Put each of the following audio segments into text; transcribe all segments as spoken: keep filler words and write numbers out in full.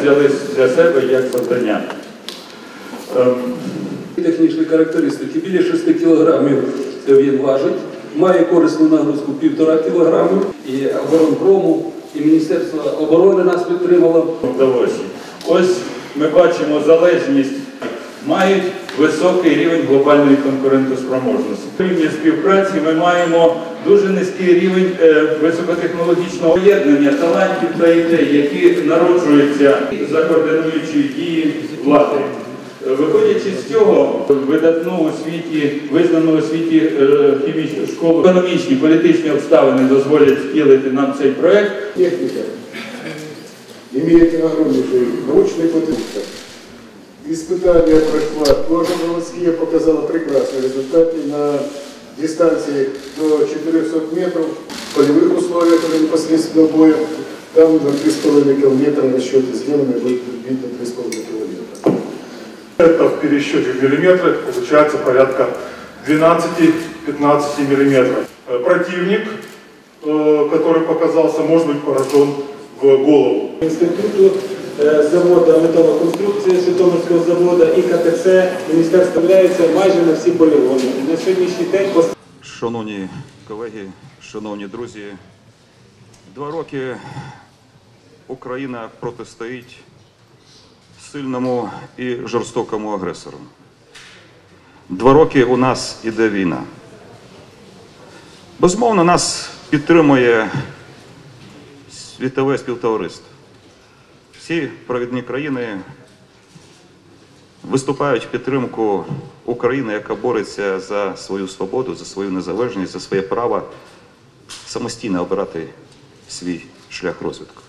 взяли для себе як завдання. Технічні характеристики. Біля шести кілограмів він важить, має корисну нагрузку півтора кілограма. І Укроборонпрому, і Міністерство оборони нас підтримало. Ось ми бачимо залежність. Мають високий рівень глобальної конкурентоспроможності. В рівні співпраці ми маємо дуже низький рівень високотехнологічного об'єднання талантів та ідей, які народжуються за координуючі дії влади. Виходячи з цього, видатну у світі, визнану у світі хімічну школу, економічні, політичні обставини дозволять втілити нам цей проект. Техніка має огромний научний потенціал. Испытание прошла тоже городские, показало прекрасные результаты на дистанции до четырёхсот метров, в полевых условиях непосредственно боя, там до трёх с половиной километра расчеты сделаны, будет видно три с половиной километра. Это в пересчете в миллиметры получается порядка двенадцати-пятнадцати миллиметров. Противник, который показался, может быть поражен в голову. Институту завода металоконструкції Житомирського заводу і КТЦ міністерство являється майже на всі полігони. На сьогоднішній день... Шановні колеги, шановні друзі, два роки Україна протистоїть сильному і жорстокому агресору. Два роки у нас іде війна. Безумовно, нас підтримує світове співтовариство. Всі провідні країни виступають в підтримку України, яка бореться за свою свободу, за свою незалежність, за своє право самостійно обирати свій шлях розвитку.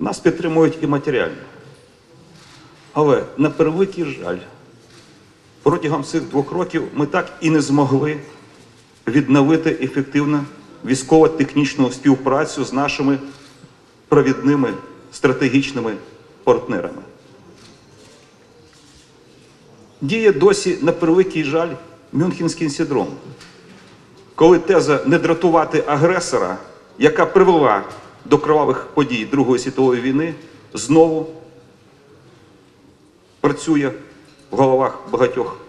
Нас підтримують і матеріально. Але на превеликий жаль, протягом цих двох років ми так і не змогли відновити ефективно військово-технічну співпрацю з нашими провідними стратегічними партнерами. Діє досі, на превеликий жаль, Мюнхенський синдром, коли теза «не дратувати агресора», яка привела до кривавих подій Другої світової війни, знову працює в головах багатьох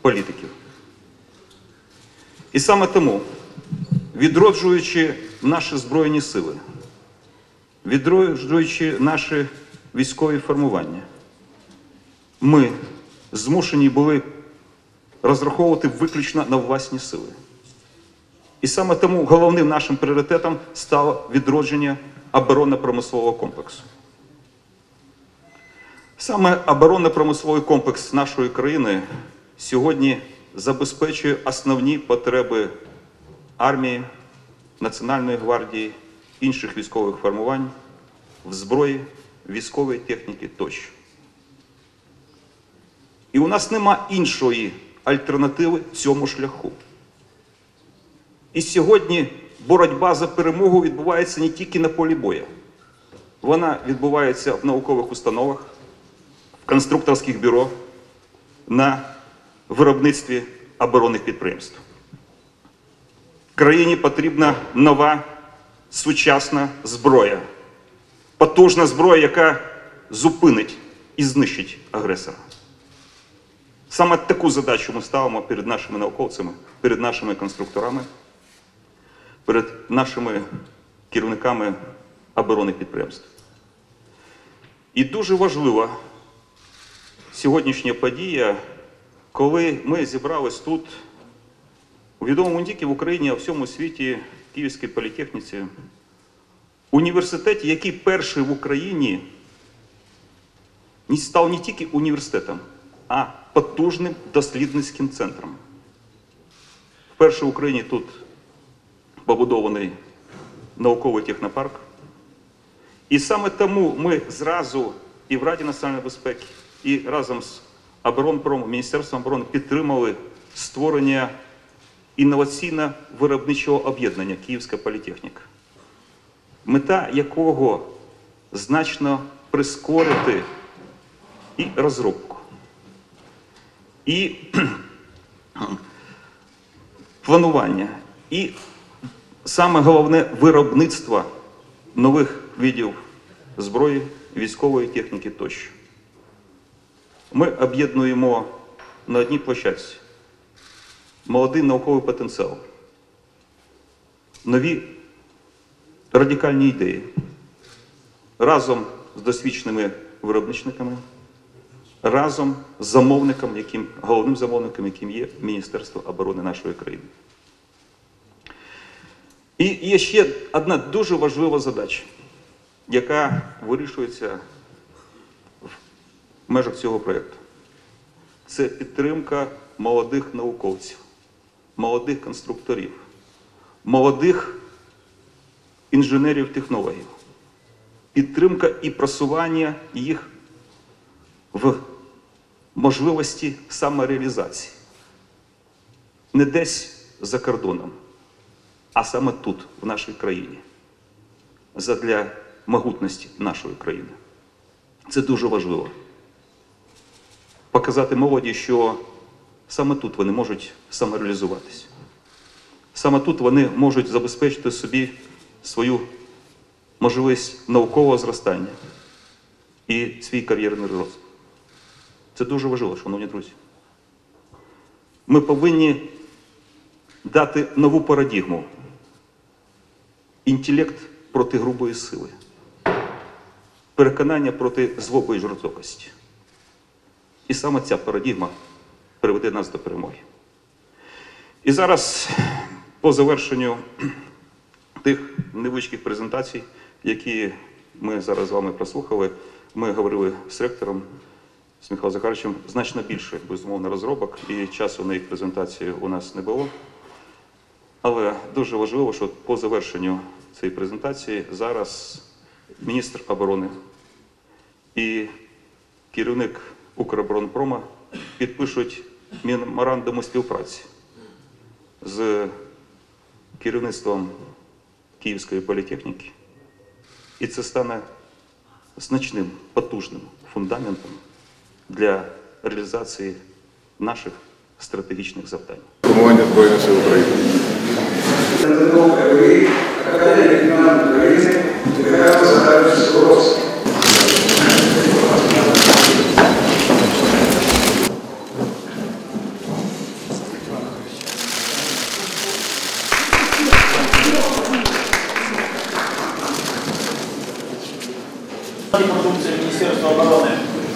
політиків. І саме тому, відроджуючи наші Збройні Сили, відроджуючи наші військові формування, ми змушені були розраховувати виключно на власні сили. І саме тому головним нашим пріоритетом стало відродження оборонно-промислового комплексу. Саме оборонно-промисловий комплекс нашої країни сьогодні забезпечує основні потреби армії, Національної гвардії, інших військових формувань, в зброї, військової техніки тощо. І у нас нема іншої альтернативи цьому шляху. І сьогодні боротьба за перемогу відбувається не тільки на полі бою. Вона відбувається в наукових установах, в конструкторських бюро, на виробництві оборонних підприємств. Країні потрібна нова сучасна зброя, потужна зброя, яка зупинить і знищить агресора. Саме таку задачу ми ставимо перед нашими науковцями, перед нашими конструкторами, перед нашими керівниками оборонних підприємств. І дуже важлива сьогоднішня подія, коли ми зібрались тут, у відомому не тільки в Україні, а в всьому світі, Київській політехніці, університеті, який перший в Україні став не тільки університетом, а потужним дослідницьким центром. Вперше в Україні тут побудований науковий технопарк. І саме тому ми зразу і в Раді національної безпеки, і разом з Оборонпромом, Міністерством оборони підтримали створення інноваційно-виробничого об'єднання «Київська політехніка», мета якого значно прискорити і розробку, і планування, і саме головне – виробництво нових видів зброї, військової техніки тощо. Ми об'єднуємо на одній площадці молодий науковий потенціал, нові радикальні ідеї разом з досвідченими виробничниками, разом з замовником, яким, головним замовником, яким є Міністерство оборони нашої країни. І є ще одна дуже важлива задача, яка вирішується в межах цього проєкту. Це підтримка молодих науковців, молодих конструкторів, молодих інженерів-технологів. Підтримка і просування їх в можливості самореалізації. Не десь за кордоном, а саме тут, в нашій країні, задля могутності нашої країни. Це дуже важливо. Показати молоді, що саме тут вони можуть самореалізуватися. Саме тут вони можуть забезпечити собі свою можливість наукового зростання і свій кар'єрний розвиток. Це дуже важливо, шановні друзі. Ми повинні дати нову парадигму. Інтелект проти грубої сили. Переконання проти злобої жорстокості. І саме ця парадигма приведе нас до перемоги. І зараз, по завершенню тих невеличких презентацій, які ми зараз з вами прослухали, ми говорили з ректором, з Михайлом Захаричем, значно більше, безумовно, розробок, і часу на їх презентацію у нас не було. Але дуже важливо, що по завершенню цієї презентації зараз міністр оборони і керівник Укроборонпрома підпишуть меморандум співпраці з керівництвом Київської політехніки. І це стане значним, потужним фундаментом для реалізації наших стратегічних завдань. Командир Збройних сил України. Продукция Министерства обороны,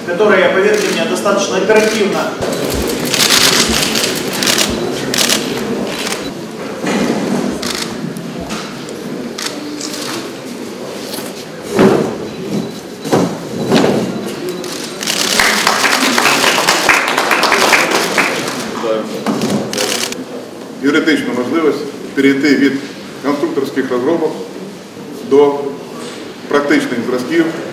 которая, поверьте мне, достаточно оперативно. Юридична можливість перейти від конструкторських розробок до практичних зразків.